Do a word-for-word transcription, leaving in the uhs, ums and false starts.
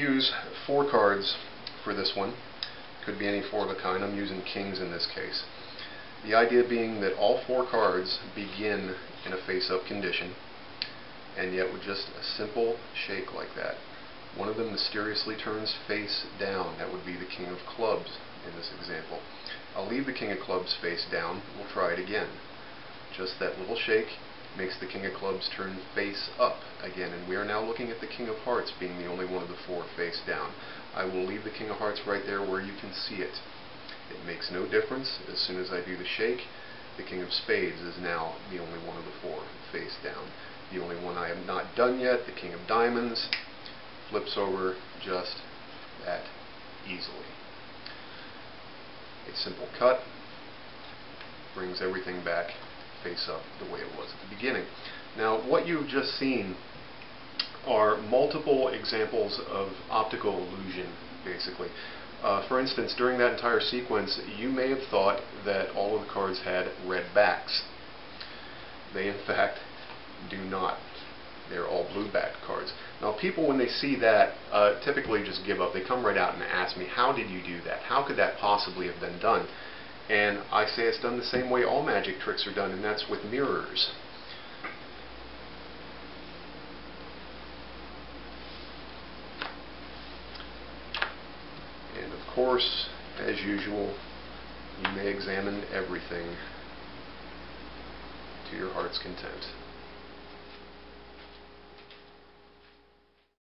use four cards for this one. Could be any four of a kind. I'm using kings in this case. The idea being that all four cards begin in a face-up condition, and yet with just a simple shake like that. One of them mysteriously turns face down. That would be the king of clubs in this example. I'll leave the king of clubs face down. We'll try it again. Just that little shake makes the king of clubs turn face up again, and we are now looking at the king of hearts being the only one of the four face down. I will leave the king of hearts right there where you can see it. It makes no difference. As soon as I do the shake, the king of spades is now the only one of the four face down. The only one I have not done yet, the king of diamonds, flips over just that easily. A simple cut brings everything back face up the way it was at the beginning. Now, what you've just seen are multiple examples of optical illusion, basically. Uh, for instance, during that entire sequence, you may have thought that all of the cards had red backs. They, in fact, do not. They're all blue-backed cards. Now, people, when they see that, uh, typically just give up. They come right out and ask me, how did you do that? How could that possibly have been done? And I say it's done the same way all magic tricks are done, and that's with mirrors. And of course, as usual, you may examine everything to your heart's content.